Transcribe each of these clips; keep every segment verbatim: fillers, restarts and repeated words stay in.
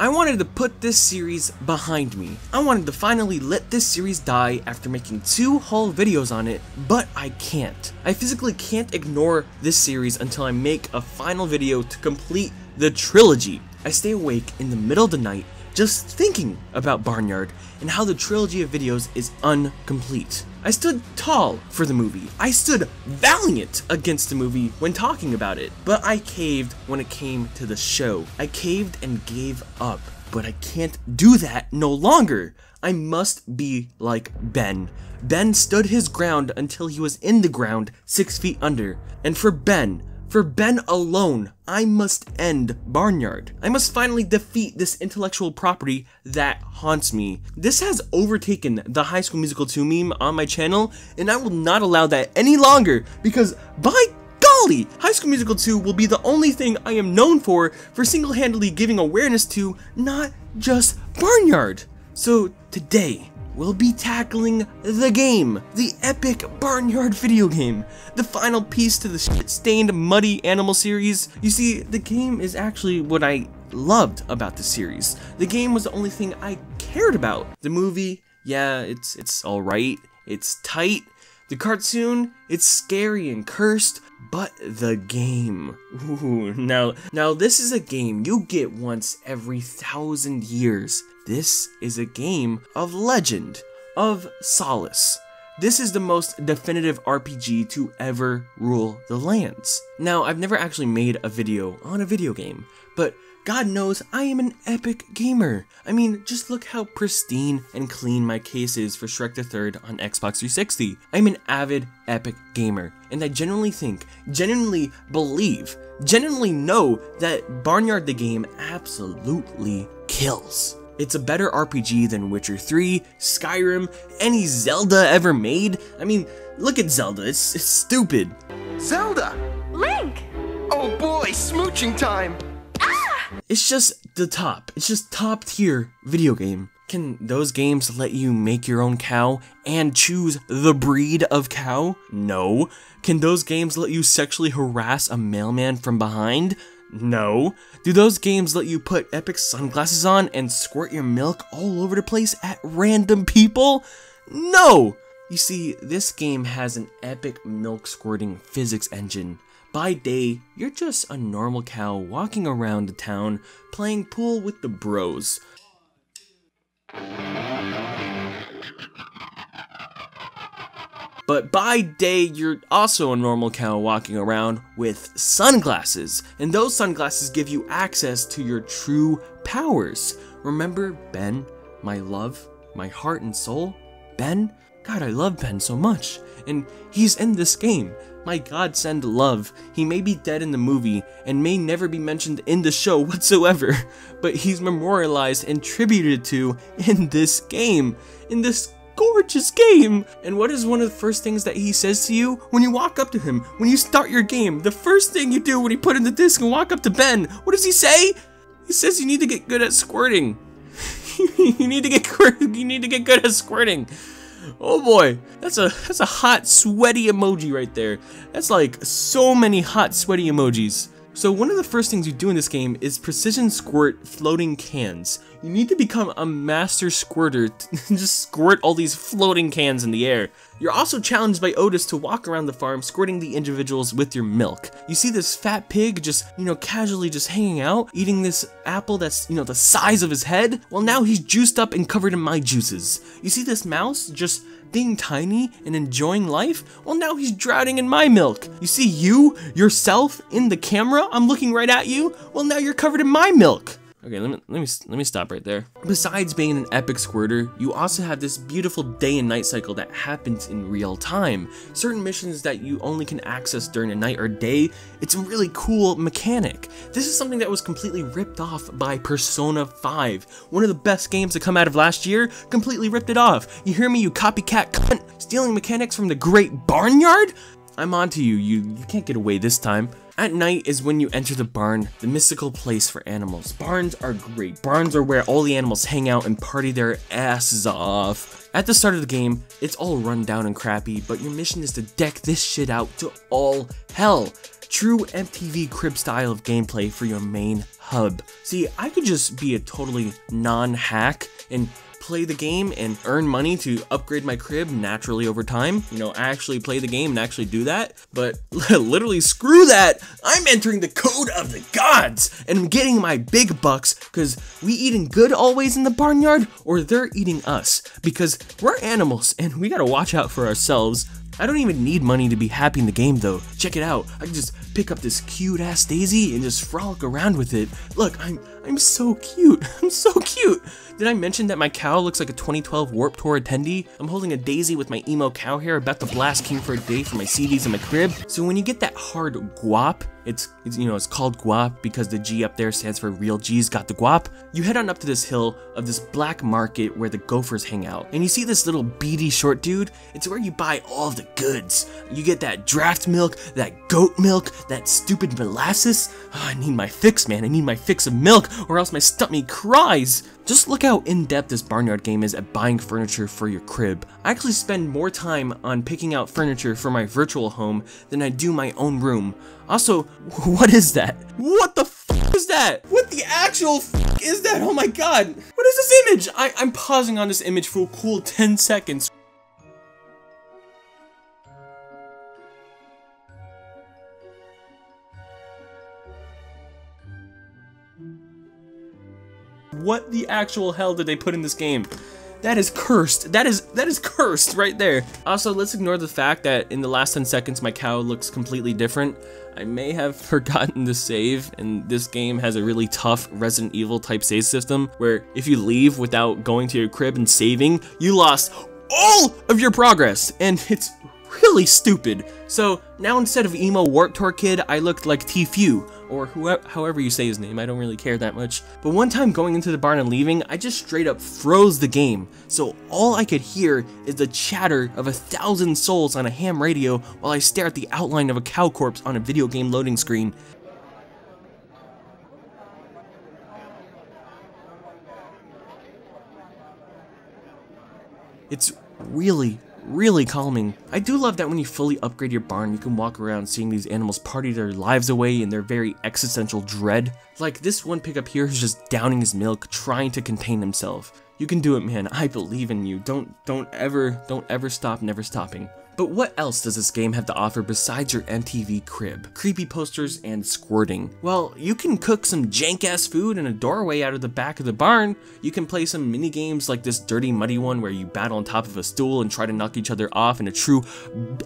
I wanted to put this series behind me. I wanted to finally let this series die after making two whole videos on it, but I can't. I physically can't ignore this series until I make a final video to complete the trilogy. I stay awake in the middle of the night just thinking about Barnyard and how the trilogy of videos is incomplete. I stood tall for the movie. I stood valiant against the movie when talking about it, but I caved when it came to the show. I caved and gave up, but I can't do that no longer. I must be like Ben. Ben stood his ground until he was in the ground six feet under, and for Ben, for Ben alone, I must end Barnyard. I must finally defeat this intellectual property that haunts me. This has overtaken the High School Musical two meme on my channel, and I will not allow that any longer, because by golly, High School Musical two will be the only thing I am known for, for single-handedly giving awareness to not just Barnyard. So today, we'll be tackling the game, the epic Barnyard video game, the final piece to the shit-stained, muddy animal series. You see, the game is actually what I loved about the series. The game was the only thing I cared about. The movie, yeah, it's it's alright, it's tight. The cartoon, it's scary and cursed, but the game. Ooh, now, now this is a game you get once every thousand years. This is a game of legend, of solace. This is the most definitive R P G to ever rule the lands. Now, I've never actually made a video on a video game, but God knows I am an epic gamer. I mean, just look how pristine and clean my case is for Shrek the third on Xbox three sixty. I'm an avid epic gamer, and I genuinely think, genuinely believe, genuinely know that Barnyard the game absolutely kills. It's a better R P G than Witcher three, Skyrim, any Zelda ever made. I mean, look at Zelda, it's, it's stupid. Zelda! Link! Oh boy, smooching time! Ah! It's just the top, it's just top tier video game. Can those games let you make your own cow and choose the breed of cow? No. Can those games let you sexually harass a mailman from behind? No. Do those games let you put epic sunglasses on and squirt your milk all over the place at random people? No! You see, this game has an epic milk squirting physics engine. By day, you're just a normal cow walking around the town, playing pool with the bros. But by day, you're also a normal cow walking around with sunglasses, and those sunglasses give you access to your true powers. Remember Ben, my love, my heart and soul? Ben? God, I love Ben so much, and he's in this game. My godsend love. He may be dead in the movie, and may never be mentioned in the show whatsoever, but he's memorialized and tributed to in this game, in this gorgeous game. And what is one of the first things that he says to you when you walk up to him, when you start your game? The first thing you do when you put in the disc and walk up to Ben, what does he say? He says you need to get good at squirting. you need to get you need to get good at squirting. Oh boy, that's a that's a hot sweaty emoji right there. That's like so many hot sweaty emojis. So one of the first things you do in this game is precision squirt floating cans. You need to become a master squirter to just squirt all these floating cans in the air. You're also challenged by Otis to walk around the farm squirting the individuals with your milk. You see this fat pig just, you know, casually just hanging out, eating this apple that's, you know, the size of his head. Well, now he's juiced up and covered in my juices. You see this mouse just being tiny and enjoying life? Well, now he's drowning in my milk. You see you, yourself, in the camera? I'm looking right at you. Well, now you're covered in my milk. Okay, let me, let me let me stop right there. Besides being an epic squirter, you also have this beautiful day and night cycle that happens in real time. Certain missions that you only can access during the night or day, it's a really cool mechanic. This is something that was completely ripped off by Persona five. One of the best games to come out of last year, completely ripped it off. You hear me, you copycat cunt? Stealing mechanics from the great Barnyard? I'm onto you, you, you can't get away this time. At night is when you enter the barn, the mystical place for animals. Barns are great. Barns are where all the animals hang out and party their asses off. At the start of the game, it's all run down and crappy, but your mission is to deck this shit out to all hell. True M T V Cribs style of gameplay for your main hub. See, I could just be a totally non-hack and play the game and earn money to upgrade my crib naturally over time. You know, I actually play the game and actually do that, but literally screw that. I'm entering the code of the gods and I'm getting my big bucks because we eating good always in the barnyard, or they're eating us because we're animals and we gotta watch out for ourselves. I don't even need money to be happy in the game though. Check it out. I can just pick up this cute ass daisy and just frolic around with it. Look, I'm I'm so cute. I'm so cute. Did I mention that my cow looks like a twenty twelve Warp Tour attendee? I'm holding a daisy with my emo cow hair, about to blast King for a Day for my C Ds in my crib. So when you get that hard guap, it's, it's you know, it's called guap because the G up there stands for real G's got the guap. You head on up to this hill of this black market where the gophers hang out, and you see this little beady short dude. It's where you buy all of the goods. You get that draft milk, that goat milk, that stupid molasses. Oh, I need my fix, man. I need my fix of milk, or else my stummy cries. Just look how in-depth this Barnyard game is at buying furniture for your crib. I actually spend more time on picking out furniture for my virtual home than I do my own room. Also, what is that? What the f is that? What the actual f is that? Oh my god. What is this image? I I'm pausing on this image for a cool ten seconds. What the actual hell did they put in this game? That is cursed. That is that is cursed right there. Also, let's ignore the fact that in the last ten seconds, my cow looks completely different. I may have forgotten to save, and this game has a really tough Resident Evil type save system where if you leave without going to your crib and saving, you lost all of your progress, and it's really stupid. So now instead of emo Warp Tour kid, I looked like T-Few, or whoever, however you say his name. I don't really care that much. But one time going into the barn and leaving, I just straight up froze the game. So all I could hear is the chatter of a thousand souls on a ham radio while I stare at the outline of a cow corpse on a video game loading screen. It's really really calming. I do love that when you fully upgrade your barn, you can walk around seeing these animals party their lives away in their very existential dread. Like this one pickup here who's just downing his milk, trying to contain himself. You can do it, man. I believe in you. Don't, don't ever, don't ever stop, never stopping. But what else does this game have to offer besides your M T V crib, creepy posters, and squirting? Well, you can cook some jank-ass food in a doorway out of the back of the barn. You can play some mini-games like this dirty muddy one where you battle on top of a stool and try to knock each other off in a true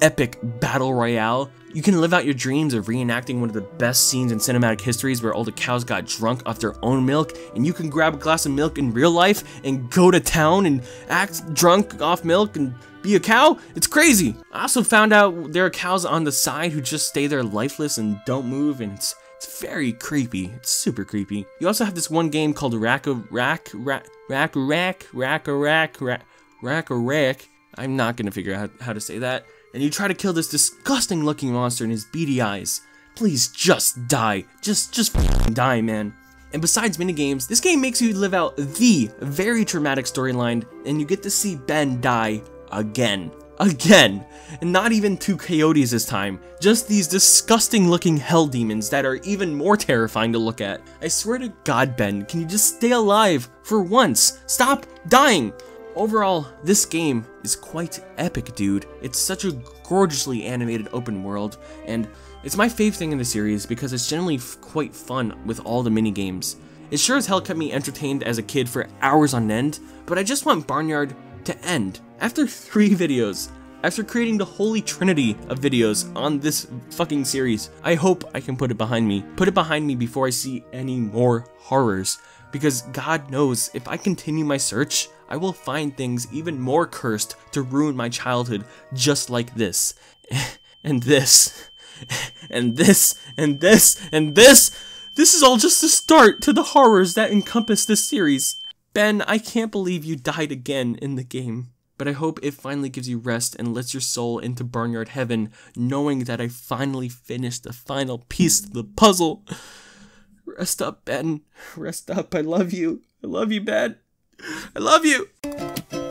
epic battle royale. You can live out your dreams of reenacting one of the best scenes in cinematic histories where all the cows got drunk off their own milk, and you can grab a glass of milk in real life and go to town and act drunk off milk and be a cow? It's crazy! I also found out there are cows on the side who just stay there lifeless and don't move, and it's, it's very creepy. It's super creepy. You also have this one game called Rack-a-Rack-Rack-Rack-Rack-Rack-Rack-Rack-Rack. I'm not gonna figure out how to say that. And you try to kill this disgusting looking monster in his beady eyes. Please just die. Just, just f***ing die, man. And besides minigames, this game makes you live out the very traumatic storyline, and you get to see Ben die again. Again. And not even two coyotes this time. Just these disgusting looking hell demons that are even more terrifying to look at. I swear to God, Ben, can you just stay alive for once? Stop dying! Overall, this game is quite epic, dude. It's such a gorgeously animated open world, and it's my fave thing in the series because it's generally quite fun with all the minigames. It sure as hell kept me entertained as a kid for hours on end, but I just want Barnyard to end. After three videos, after creating the holy trinity of videos on this fucking series, I hope I can put it behind me. Put it behind me before I see any more horrors, because God knows if I continue my search, I will find things even more cursed to ruin my childhood, just like this, and this, and this, and this, and this. This is all just the start to the horrors that encompass this series. Ben, I can't believe you died again in the game, but I hope it finally gives you rest and lets your soul into Barnyard heaven, knowing that I finally finished the final piece of the puzzle. Rest up, Ben. Rest up. I love you. I love you, Ben. I love you!